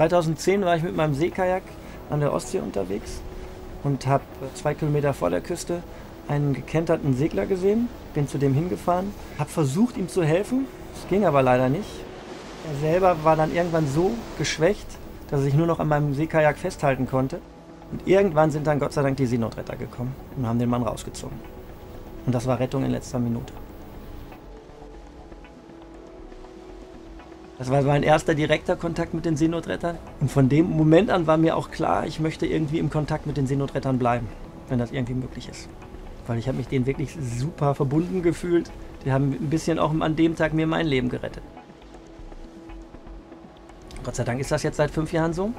2010 war ich mit meinem Seekajak an der Ostsee unterwegs und habe 2 Kilometer vor der Küste einen gekenterten Segler gesehen, bin zu dem hingefahren, habe versucht, ihm zu helfen, es ging aber leider nicht. Er selber war dann irgendwann so geschwächt, dass ich nur noch an meinem Seekajak festhalten konnte. Und irgendwann sind dann Gott sei Dank die Seenotretter gekommen und haben den Mann rausgezogen. Und das war Rettung in letzter Minute. Das war mein erster direkter Kontakt mit den Seenotrettern. Und von dem Moment an war mir auch klar, ich möchte irgendwie im Kontakt mit den Seenotrettern bleiben, wenn das irgendwie möglich ist. Weil ich habe mich denen wirklich super verbunden gefühlt. Die haben ein bisschen auch an dem Tag mir mein Leben gerettet. Gott sei Dank ist das jetzt seit 5 Jahren so,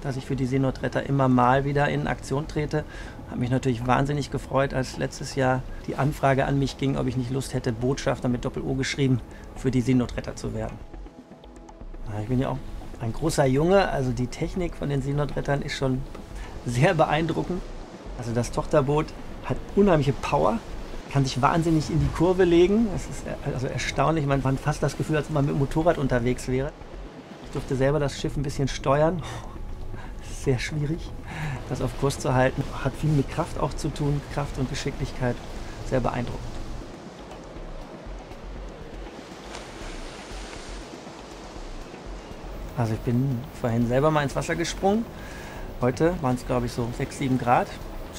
dass ich für die Seenotretter immer mal wieder in Aktion trete. Habe mich natürlich wahnsinnig gefreut, als letztes Jahr die Anfrage an mich ging, ob ich nicht Lust hätte, Botschafter mit Doppel-O geschrieben, für die Seenotretter zu werden. Ich bin ja auch ein großer Junge, also die Technik von den Seenotrettern ist schon sehr beeindruckend. Also das Tochterboot hat unheimliche Power, kann sich wahnsinnig in die Kurve legen. Das ist also erstaunlich, man hat fast das Gefühl, als wenn man mit dem Motorrad unterwegs wäre. Ich durfte selber das Schiff ein bisschen steuern. Sehr schwierig, das auf Kurs zu halten. Hat viel mit Kraft auch zu tun, Kraft und Geschicklichkeit, sehr beeindruckend. Also ich bin vorhin selber mal ins Wasser gesprungen. Heute waren es, glaube ich, so 6-7 Grad,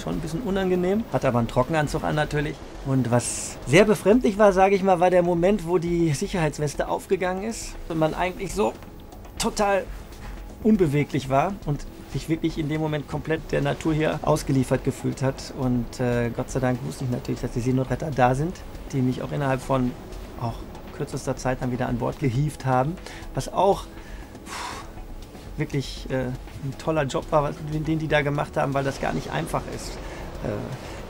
schon ein bisschen unangenehm. Hatte aber einen Trockenanzug an natürlich. Und was sehr befremdlich war, sage ich mal, war der Moment, wo die Sicherheitsweste aufgegangen ist und man eigentlich so total unbeweglich war und sich wirklich in dem Moment komplett der Natur hier ausgeliefert gefühlt hat. Und Gott sei Dank wusste ich natürlich, dass die Seenotretter da sind, die mich auch innerhalb von auch kürzester Zeit dann wieder an Bord gehievt haben, was auch wirklich ein toller Job war, den die da gemacht haben, weil das gar nicht einfach ist,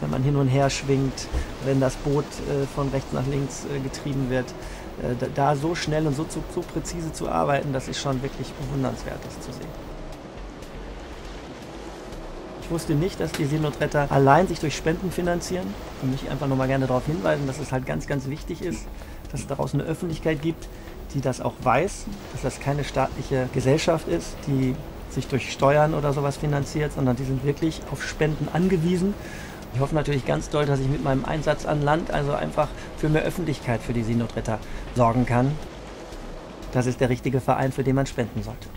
wenn man hin und her schwingt, wenn das Boot von rechts nach links getrieben wird. Da so schnell und so präzise zu arbeiten, das ist schon wirklich bewundernswert, das zu sehen. Ich wusste nicht, dass die Seenotretter allein sich durch Spenden finanzieren. Ich möchte einfach nochmal gerne darauf hinweisen, dass es halt ganz, ganz wichtig ist, dass es daraus eine Öffentlichkeit gibt, die das auch weiß, dass das keine staatliche Gesellschaft ist, die sich durch Steuern oder sowas finanziert, sondern die sind wirklich auf Spenden angewiesen. Ich hoffe natürlich ganz doll, dass ich mit meinem Einsatz an Land also einfach für mehr Öffentlichkeit für die Seenotretter sorgen kann. Das ist der richtige Verein, für den man spenden sollte.